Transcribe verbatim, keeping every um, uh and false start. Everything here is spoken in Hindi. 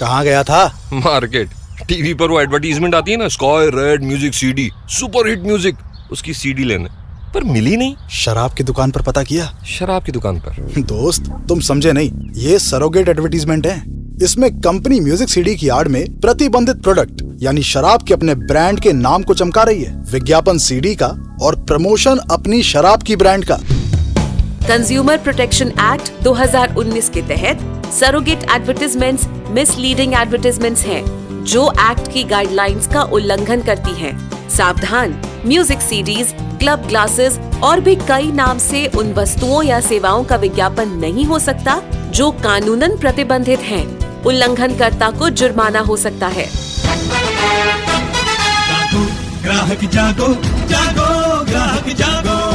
कहाँ गया था? मार्केट। टीवी पर वो एडवर्टीजमेंट आती है ना, sky red music CD, super hit music, उसकी सीडी लेने पर मिली नहीं। शराब की दुकान पर पता किया? शराब की दुकान पर। दोस्त तुम समझे नहीं, ये सरोगेट एडवर्टीजमेंट है। इसमें कंपनी म्यूजिक सीडी की आड़ में प्रतिबंधित प्रोडक्ट यानी शराब के अपने ब्रांड के नाम को चमका रही है। विज्ञापन सीडी का और प्रमोशन अपनी शराब की ब्रांड का। कंज्यूमर प्रोटेक्शन एक्ट दो हज़ार उन्नीस के तहत सरोगेट एडवर्टीजमेंट्स मिसलीडिंग एडवर्टीजमेंट्स हैं, जो एक्ट की गाइडलाइंस का उल्लंघन करती हैं। सावधान, म्यूजिक सीडीज, क्लब ग्लासेस और भी कई नाम से उन वस्तुओं या सेवाओं का विज्ञापन नहीं हो सकता जो कानूनन प्रतिबंधित हैं। उल्लंघनकर्ता को जुर्माना हो सकता है। जागो, ग्राहक जागो, जागो, ग्राहक जागो।